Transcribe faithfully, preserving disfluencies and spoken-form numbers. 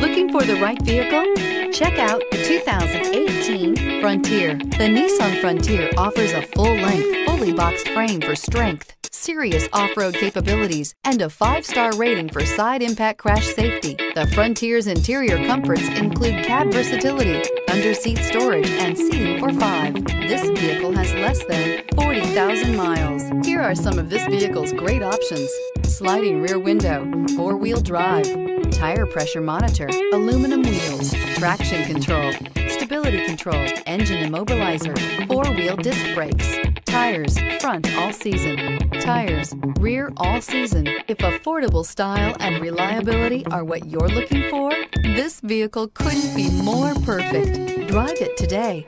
Looking for the right vehicle? Check out the two thousand eighteen Frontier. The Nissan Frontier offers a full-length, fully boxed frame for strength, serious off-road capabilities, and a five-star rating for side impact crash safety. The Frontier's interior comforts include cab versatility, under-seat storage, and seating for five. This vehicle has less than forty thousand miles. Here are some of this vehicle's great options: sliding rear window, four-wheel drive, tire pressure monitor, aluminum wheels, traction control, stability control, engine immobilizer, four-wheel disc brakes, tires front all season, tires rear all season. If affordable style and reliability are what you're looking for, this vehicle couldn't be more perfect. Drive it today.